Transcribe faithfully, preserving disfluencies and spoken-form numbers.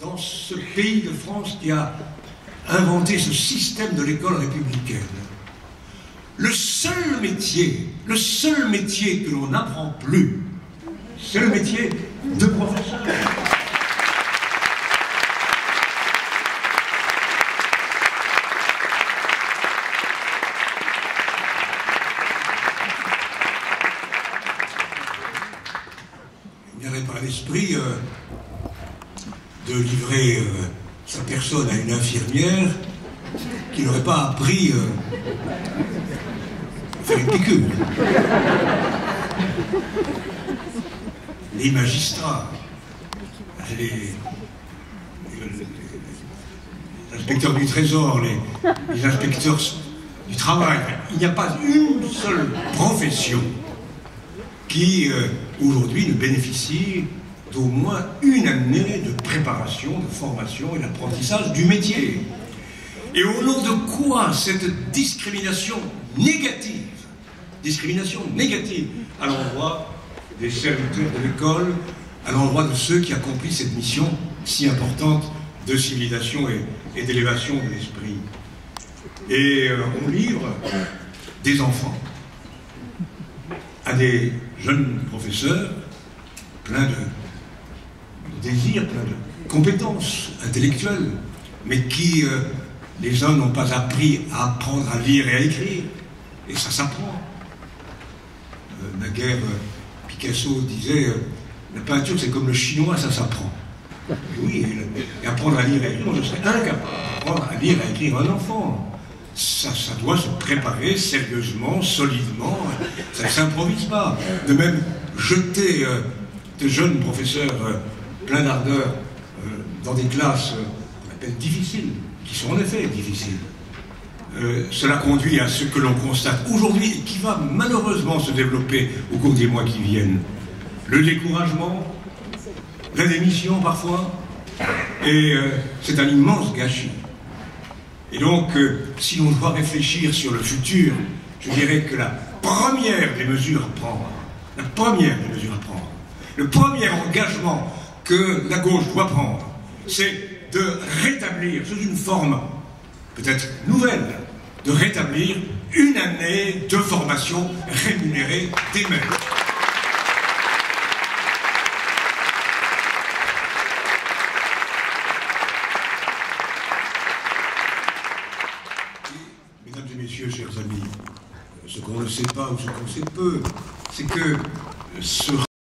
dans ce pays de France qui a inventé ce système de l'école républicaine. Le seul métier, le seul métier que l'on n'apprend plus, c'est le métier de professeur. Il n'aurait pas l'esprit euh, de livrer euh, sa personne à une infirmière qui n'aurait pas appris euh, à faire une piqûre. Les magistrats, les, les, les inspecteurs du Trésor, les, les inspecteurs du travail, il n'y a pas une seule profession qui, euh, aujourd'hui, ne bénéficie d'au moins une année de préparation, de formation et d'apprentissage du métier. Et au nom de quoi cette discrimination négative, discrimination négative à l'endroit des serviteurs de l'école, à l'endroit de ceux qui accomplissent cette mission si importante de civilisation et, et d'élévation de l'esprit. Et euh, on livre des enfants à des jeunes professeurs pleins de, de désirs, pleins de compétences intellectuelles, mais qui, euh, les uns n'ont pas appris à apprendre à lire et à écrire, et ça s'apprend. Euh, naguère, Picasso disait euh, la peinture c'est comme le chinois, ça s'apprend. Oui, et, le, et apprendre à lire et à écrire, je serais incapable d'apprendre à lire et à écrire un enfant. Ça, ça doit se préparer sérieusement, solidement, ça ne s'improvise pas. De même, jeter euh, de jeunes professeurs euh, pleins d'ardeur euh, dans des classes euh, qu'on appelle difficiles, qui sont en effet difficiles, euh, cela conduit à ce que l'on constate aujourd'hui et qui va malheureusement se développer au cours des mois qui viennent. Le découragement, la démission parfois, et euh, c'est un immense gâchis. Et donc, euh, si l'on doit réfléchir sur le futur, je dirais que la première des mesures à prendre, la première des mesures à prendre, le premier engagement que la gauche doit prendre, c'est de rétablir, sous une forme peut-être nouvelle, de rétablir une année de formation rémunérée des maîtres. Ce qu'on ne sait pas ou ce qu'on sait peu, c'est que ce